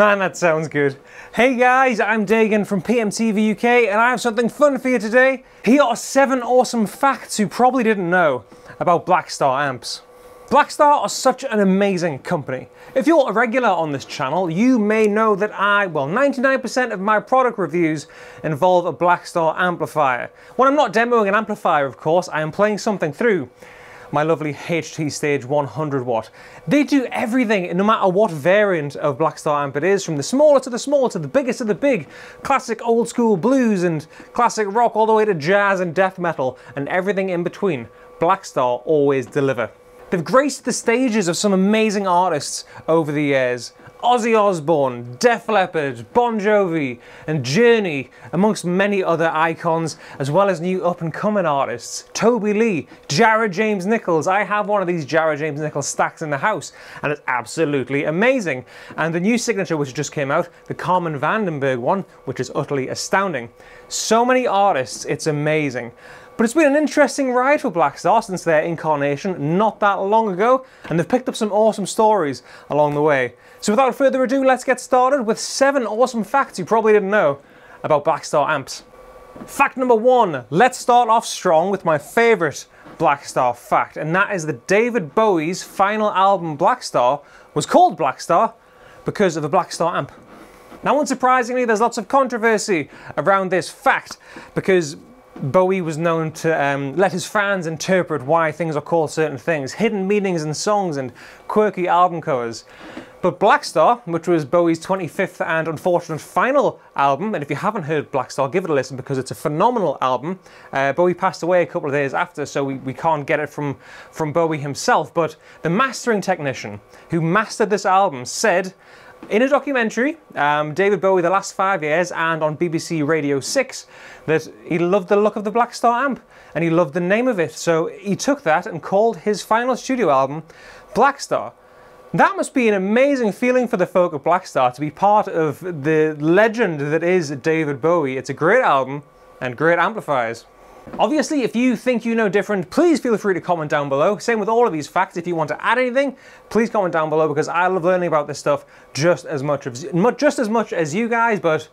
Man, that sounds good. Hey guys, I'm Dagan from PMTV UK and I have something fun for you today. Here are 7 awesome facts you probably didn't know about Blackstar amps. Blackstar are such an amazing company. If you're a regular on this channel, you may know that 99% of my product reviews involve a Blackstar amplifier. When I'm not demoing an amplifier, of course, I am playing something through my lovely HT Stage 100 Watt. They do everything, no matter what variant of Blackstar amp it is, from the smaller to the small to the biggest to the big, classic old school blues and classic rock all the way to jazz and death metal and everything in between. Blackstar always deliver. They've graced the stages of some amazing artists over the years. Ozzy Osbourne, Def Leppard, Bon Jovi and Journey, amongst many other icons, as well as new up-and-coming artists. Toby Lee, Jared James Nichols. I have one of these Jared James Nichols stacks in the house and it's absolutely amazing. And the new signature which just came out, the Carmen Vandenberg one, which is utterly astounding. So many artists, it's amazing. But it's been an interesting ride for Blackstar since their incarnation not that long ago, and they've picked up some awesome stories along the way. So without further ado, let's get started with 7 awesome facts you probably didn't know about Blackstar amps. Fact number 1, let's start off strong with my favourite Blackstar fact, and that is that David Bowie's final album Blackstar was called Blackstar because of the Blackstar amp. Now unsurprisingly, there's lots of controversy around this fact because Bowie was known to let his fans interpret why things are called certain things, hidden meanings in songs and quirky album covers. But Blackstar, which was Bowie's 25th and unfortunate final album, and if you haven't heard Blackstar, give it a listen because it's a phenomenal album. Bowie passed away a couple of days after, so we can't get it from Bowie himself, but the mastering technician who mastered this album said, in a documentary, David Bowie, the last 5 years, and on BBC Radio 6, that he loved the look of the Blackstar amp, and he loved the name of it, so he took that and called his final studio album Blackstar. That must be an amazing feeling for the folk of Blackstar, to be part of the legend that is David Bowie. It's a great album, and great amplifiers. Obviously, if you think you know different, please feel free to comment down below. Same with all of these facts. If you want to add anything, please comment down below because I love learning about this stuff just as much as you guys, but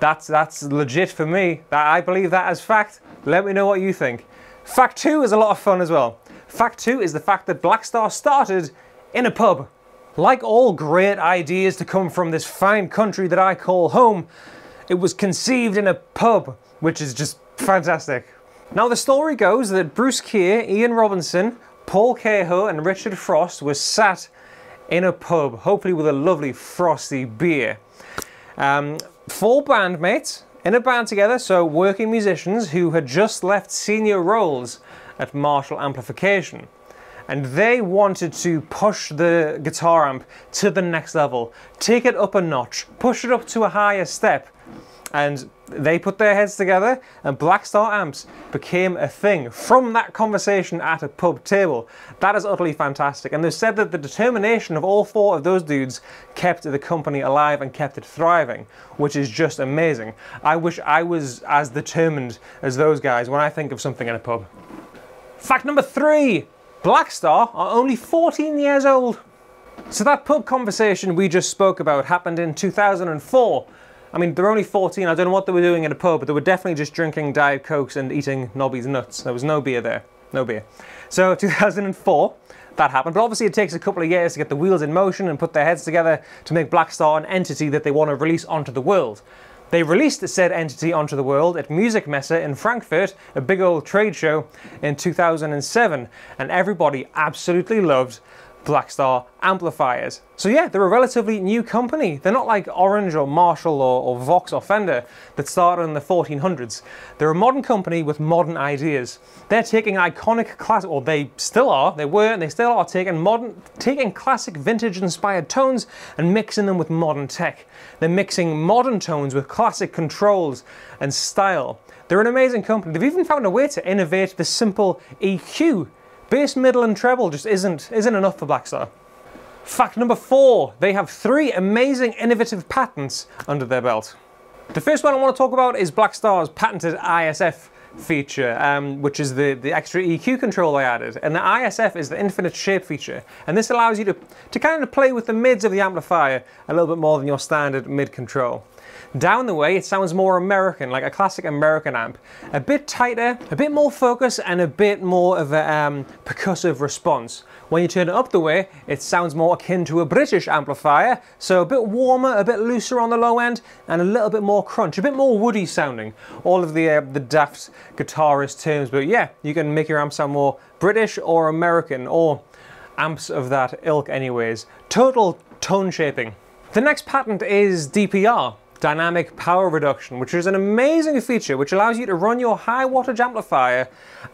that's legit for me. I believe that as fact. Let me know what you think. Fact 2 is a lot of fun as well. Fact 2 is the fact that Blackstar started in a pub. Like all great ideas to come from this fine country that I call home, it was conceived in a pub, which is just fantastic. Now the story goes that Bruce Keir, Ian Robinson, Paul Kehoe and Richard Frost were sat in a pub, hopefully with a lovely frosty beer. 4 bandmates in a band together, so working musicians who had just left senior roles at Marshall Amplification. And they wanted to push the guitar amp to the next level, take it up a notch, push it up to a higher step. And they put their heads together and Blackstar amps became a thing from that conversation at a pub table. That is utterly fantastic. And they've said that the determination of all 4 of those dudes kept the company alive and kept it thriving, which is just amazing. I wish I was as determined as those guys when I think of something in a pub. Fact number 3, Blackstar are only 14 years old. So that pub conversation we just spoke about happened in 2004. I mean, they're only 14, I don't know what they were doing in a pub, but they were definitely just drinking Diet Cokes and eating Nobby's nuts. There was no beer there, no beer. So 2004, that happened, but obviously it takes a couple of years to get the wheels in motion and put their heads together to make Blackstar an entity that they want to release onto the world. They released said entity onto the world at Music Messe in Frankfurt, a big old trade show, in 2007, and everybody absolutely loved Blackstar amplifiers. So yeah, they're a relatively new company. They're not like Orange or Marshall or Vox or Fender that started in the 1400s. They're a modern company with modern ideas. They're taking iconic classic, or they still are, they were and they still are taking classic vintage inspired tones and mixing them with modern tech. They're mixing modern tones with classic controls and style. They're an amazing company. They've even found a way to innovate the simple EQ. Bass, middle and treble just isn't enough for Blackstar. Fact number 4, they have 3 amazing innovative patents under their belt. The first one I want to talk about is Blackstar's patented ISF feature, which is the extra EQ control I added, and the ISF is the infinite shape feature, and this allows you to kind of play with the mids of the amplifier a little bit more than your standard mid control. Down the way, it sounds more American, like a classic American amp. A bit tighter, a bit more focus, and a bit more of a percussive response. When you turn it up the way, it sounds more akin to a British amplifier, so a bit warmer, a bit looser on the low end, and a little bit more crunch, a bit more woody sounding. All of the daft guitarist terms, but yeah, you can make your amp sound more British or American, or amps of that ilk anyways. Total tone shaping. The next patent is DPR. Dynamic power reduction, which is an amazing feature which allows you to run your high wattage amplifier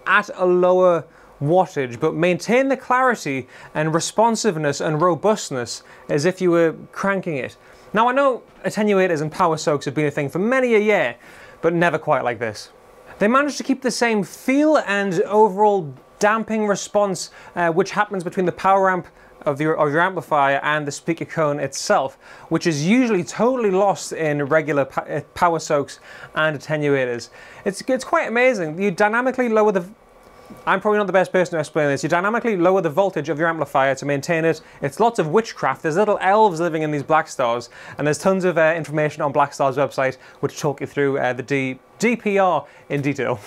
at a lower wattage but maintain the clarity and responsiveness and robustness as if you were cranking it. Now I know attenuators and power soaks have been a thing for many a year, but never quite like this. They managed to keep the same feel and overall damping response which happens between the power amp of your amplifier and the speaker cone itself, which is usually totally lost in regular power soaks and attenuators. It's quite amazing. You dynamically lower the... I'm probably not the best person to explain this. You dynamically lower the voltage of your amplifier to maintain it. It's lots of witchcraft. There's little elves living in these Blackstars, and there's tons of information on Blackstar's website which talk you through the DPR in detail.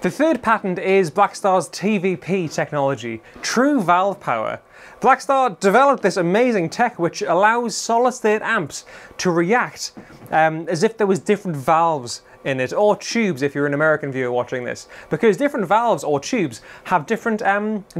The third patent is Blackstar's TVP technology, true valve power. Blackstar developed this amazing tech which allows solid-state amps to react as if there was different valves in it, or tubes if you're an American viewer watching this, because different valves or tubes have different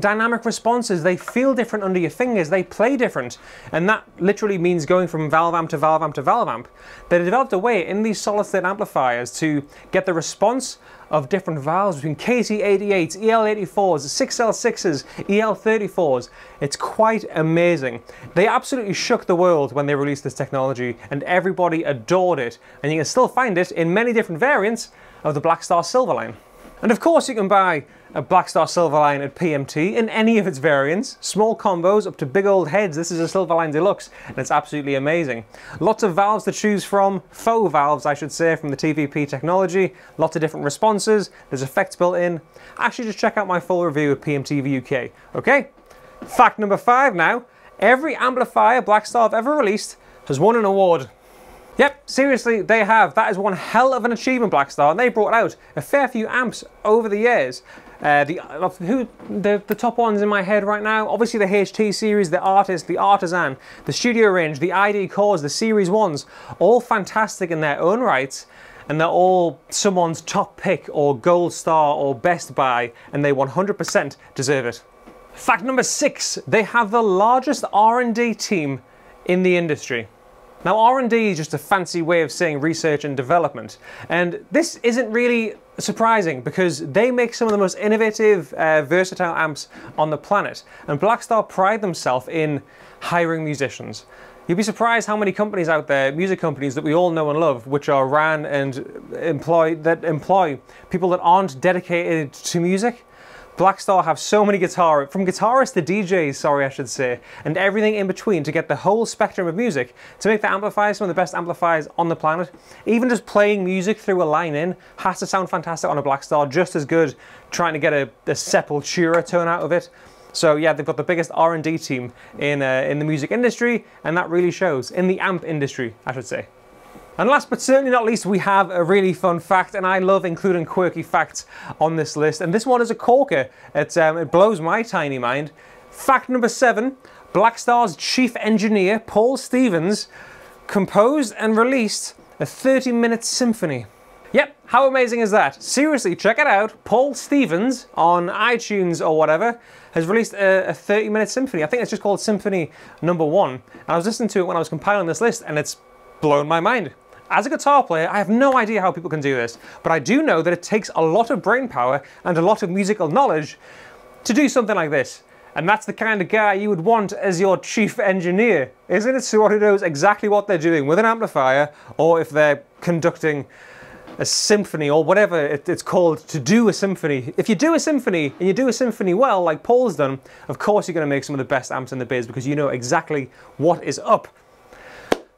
dynamic responses. They feel different under your fingers, they play different, and that literally means going from valve amp to valve amp to valve amp. They developed a way in these solid-state amplifiers to get the response of different valves between KT88s, EL84s, 6L6s, EL34s. It's quite amazing. They absolutely shook the world when they released this technology, and everybody adored it, and you can still find it in many different variants of the Blackstar Silverline. And of course you can buy a Blackstar Silverline at PMT in any of its variants. Small combos up to big old heads. This is a Silverline Deluxe, and it's absolutely amazing. Lots of valves to choose from, faux valves I should say, from the TVP technology. Lots of different responses, there's effects built in. Actually just check out my full review at PMTV UK, okay? Fact number 5 now, every amplifier Blackstar have ever released has won an award. Yep, seriously, they have. That is one hell of an achievement, Blackstar, and they brought out a fair few amps over the years. The top ones in my head right now, obviously the HT series, the Artist, the Artisan, the Studio Range, the ID Cores, the Series 1s, all fantastic in their own rights, and they're all someone's top pick or gold star or best buy, and they 100% deserve it. Fact number 6, they have the largest R&D team in the industry. Now R&D is just a fancy way of saying research and development, and this isn't really surprising because they make some of the most innovative, versatile amps on the planet, and Blackstar pride themselves in hiring musicians. You'd be surprised how many companies out there, music companies that we all know and love, which are ran and employ people that aren't dedicated to music. Blackstar have so many from guitarists to DJs, sorry I should say, and everything in between to get the whole spectrum of music, to make the amplifiers some of the best amplifiers on the planet. Even just playing music through a line-in has to sound fantastic on a Blackstar, just as good trying to get a Sepultura tone out of it. So yeah, they've got the biggest R&D team in the music industry, and that really shows, in the amp industry, I should say. And last but certainly not least, we have a really fun fact, and I love including quirky facts on this list, and this one is a corker. It blows my tiny mind. Fact number 7, Blackstar's chief engineer, Paul Stevens, composed and released a 30-minute symphony. Yep, how amazing is that? Seriously, check it out. Paul Stevens on iTunes or whatever has released a 30-minute symphony. I think it's just called Symphony Number 1. And I was listening to it when I was compiling this list, and it's blown my mind. As a guitar player, I have no idea how people can do this, but I do know that it takes a lot of brain power and a lot of musical knowledge to do something like this. And that's the kind of guy you would want as your chief engineer, isn't it? Someone who knows exactly what they're doing with an amplifier, or if they're conducting a symphony or whatever it's called, to do a symphony. If you do a symphony, and you do a symphony well, like Paul's done, of course you're going to make some of the best amps in the biz, because you know exactly what is up.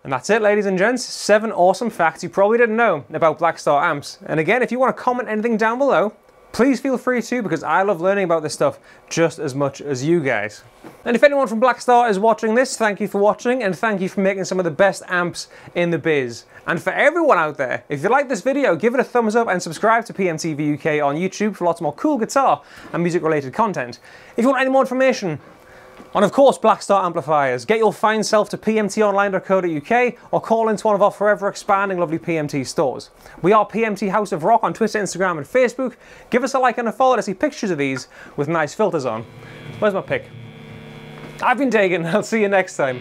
And that's it, ladies and gents. 7 awesome facts you probably didn't know about Blackstar amps. And again, if you want to comment anything down below, please feel free to, because I love learning about this stuff just as much as you guys. And if anyone from Blackstar is watching this, thank you for watching, and thank you for making some of the best amps in the biz. And for everyone out there, if you like this video, give it a thumbs up and subscribe to PMTV UK on YouTube for lots more cool guitar and music related content. If you want any more information on, of course, Blackstar amplifiers, get your fine self to pmtonline.co.uk or call into one of our forever expanding lovely PMT stores. We are PMT House of Rock on Twitter, Instagram and Facebook. Give us a like and a follow to see pictures of these with nice filters on. Where's my pick? I've been Dagan, I'll see you next time.